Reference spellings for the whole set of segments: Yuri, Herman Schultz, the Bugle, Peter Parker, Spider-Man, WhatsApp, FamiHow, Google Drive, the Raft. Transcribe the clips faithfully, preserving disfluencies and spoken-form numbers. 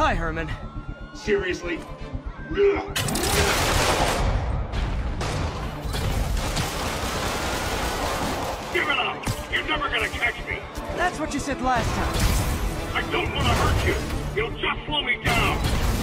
Hi, Herman. Seriously? Give it up! You're never gonna catch me! That's what you said last time. I don't want to hurt you! You'll just slow me down!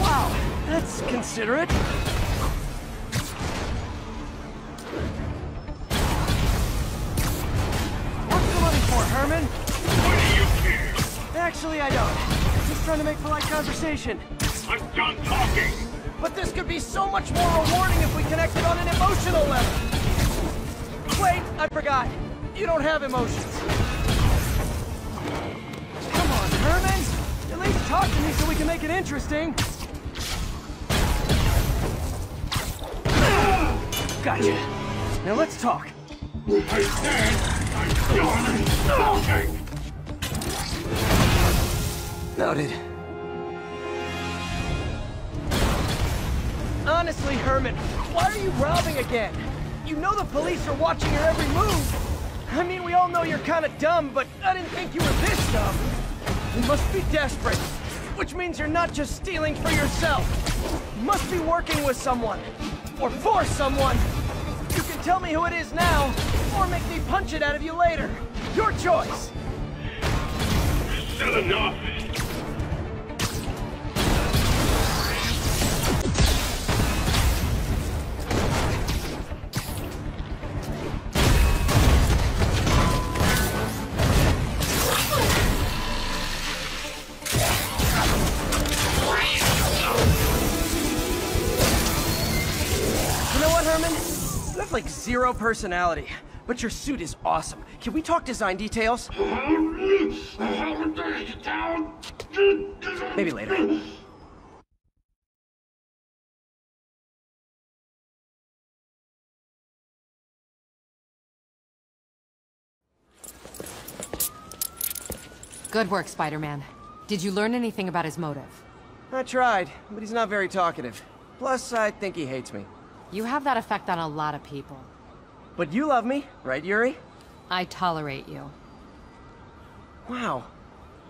Wow, that's considerate. What's the money for, Herman? What do you care? Actually, I don't. I'm just trying to make polite conversation. I'm done talking! But this could be so much more rewarding if we connected on an emotional level! Wait, I forgot. You don't have emotions. Come on, Herman! At least talk to me so we can make it interesting! Gotcha. Now let's talk. I said I'm done talking! Noted. Honestly, Herman, why are you robbing again? You know the police are watching your every move. I mean, we all know you're kind of dumb, but I didn't think you were this dumb. You must be desperate, which means you're not just stealing for yourself. You must be working with someone, or for someone. You can tell me who it is now, or make me punch it out of you later. Your choice. Still enough. Like zero personality, but your suit is awesome. Can we talk design details? Maybe later. Good work, Spider-Man. Did you learn anything about his motive? I tried, but he's not very talkative. Plus, I think he hates me. You have that effect on a lot of people. But you love me, right, Yuri? I tolerate you. Wow.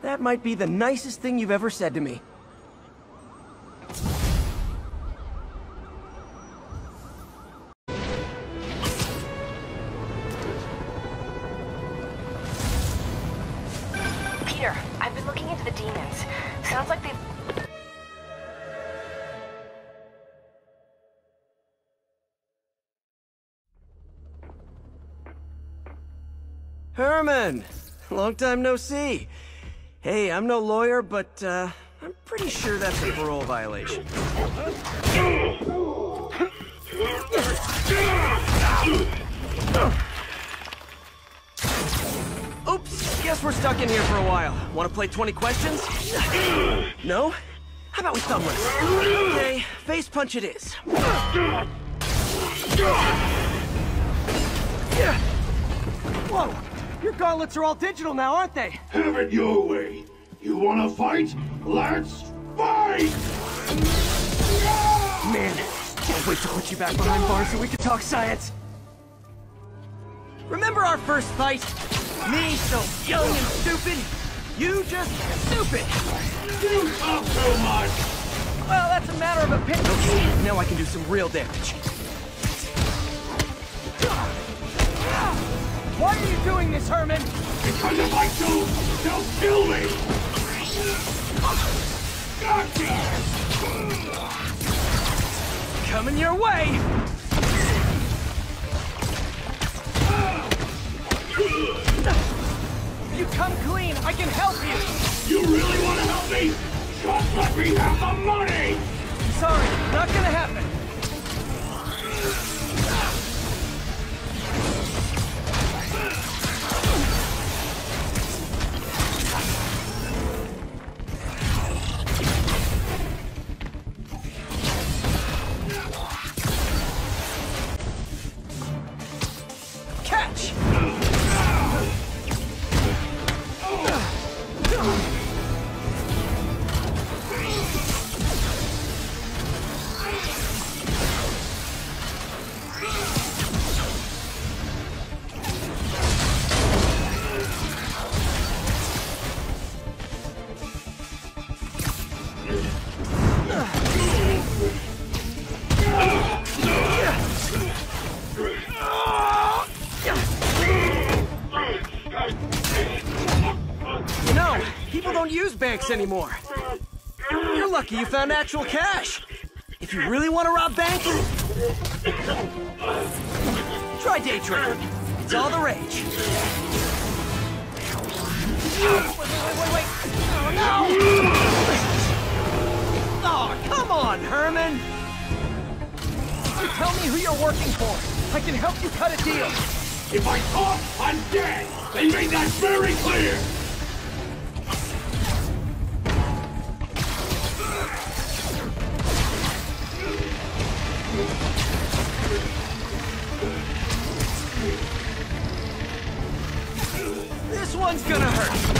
That might be the nicest thing you've ever said to me. Peter, I've been looking into the demons. Sounds like they've... Herman! Long time no see. Hey, I'm no lawyer, but uh, I'm pretty sure that's a parole violation. Oops, guess we're stuck in here for a while. Want to play twenty questions? No? How about we thumb wrestle? Okay, face punch it is. Whoa! Your gauntlets are all digital now, aren't they? Have it your way. You wanna fight? Let's fight! Man, can't wait to put you back behind bars so we can talk science. Remember our first fight? Me, so young and stupid. You, just stupid. You talk so much. Well, that's a matter of opinion. Okay, now I can do some real damage. Why are you doing this, Herman? Because if I do, they'll kill me! Gotcha! Coming your way! You come clean, I can help you! You really want to help me? Just let me have the money! Sorry, not gonna happen. banks anymore. You're lucky you found actual cash. If you really want to rob banks, try day trading. It's all the rage. Wait, wait, wait, wait. Oh, no! Oh, come on, Herman. You tell me who you're working for. I can help you cut a deal. If I talk, I'm dead. They made that very clear. This one's gonna hurt.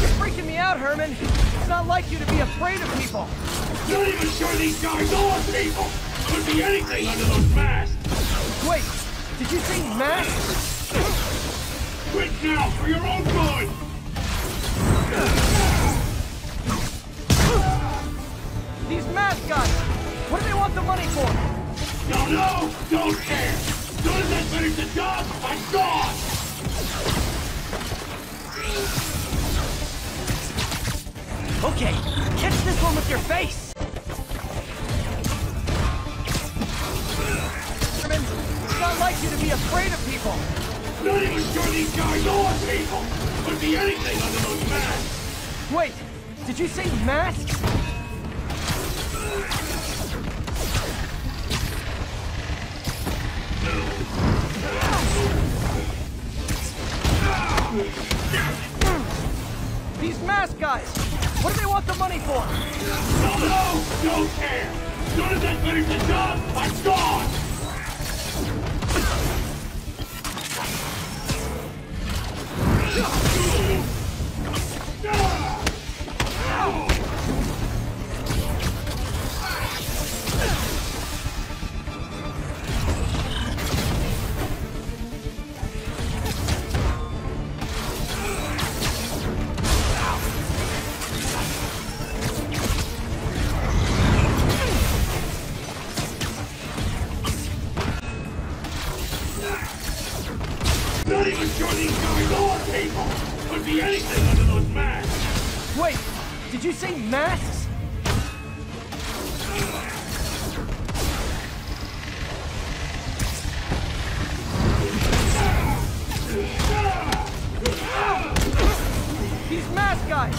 You're freaking me out, Herman. It's not like you to be afraid of people. Not even sure these guys are people. Could be anything under those masks. Wait, did you say masks? Quit now for your own good. These mask guys. What do they want the money for? No, no! Don't care! As soon as I finish the job, I'm gone! Okay, catch this one with your face! It's not like you to be afraid of people! Not even sure these guys are people! Could be anything under those masks! Wait, did you say masks? These mask guys! What do they want the money for? No, no! Don't care! As soon as I finish the job, I'm gone! Did you say masks? These mask guys!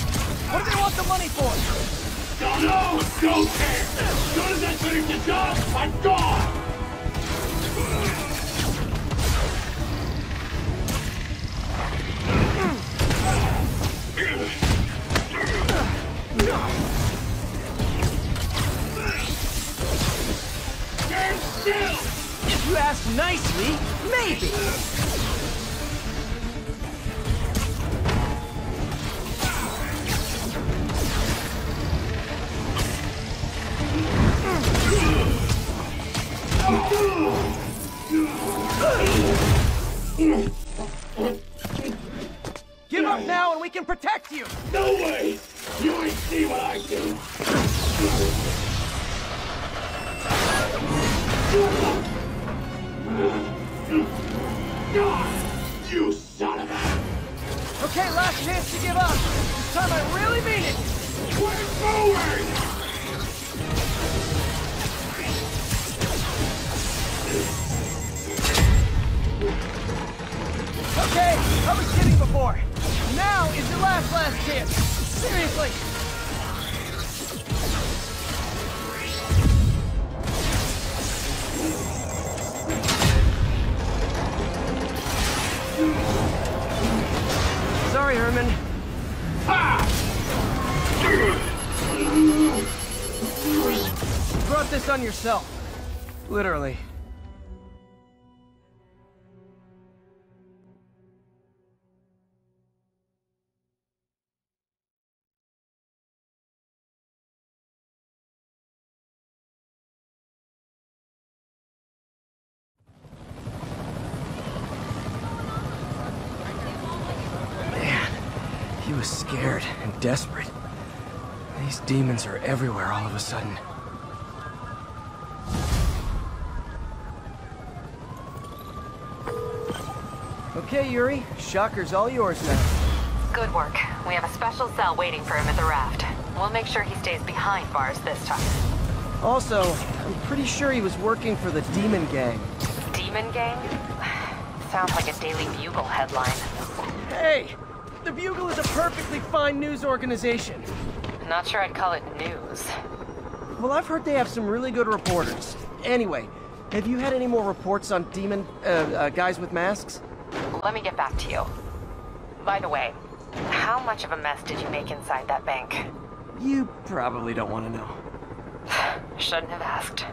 What do they want the money for? No, no! Don't care! As soon as I finish the job, I'm gone! If you ask nicely, maybe. Give up now and we can protect you. No way. You ain't see what I do. You son of a... Okay, last chance to give up. This time I really mean it. We're forward! Okay, I was kidding before. Now is your last last chance. Seriously. Sorry, Herman. Ha! You brought this on yourself. Literally. He was scared and desperate. These demons are everywhere all of a sudden. Okay, Yuri. Shocker's all yours now. Good work. We have a special cell waiting for him at the Raft. We'll make sure he stays behind bars this time. Also, I'm pretty sure he was working for the Demon Gang. Demon Gang? Sounds like a Daily Bugle headline. Hey! The Bugle is a perfectly fine news organization. Not sure I'd call it news. Well, I've heard they have some really good reporters. Anyway, have you had any more reports on demon... Uh, uh, guys with masks? Let me get back to you. By the way, how much of a mess did you make inside that bank? You probably don't want to know. Shouldn't have asked.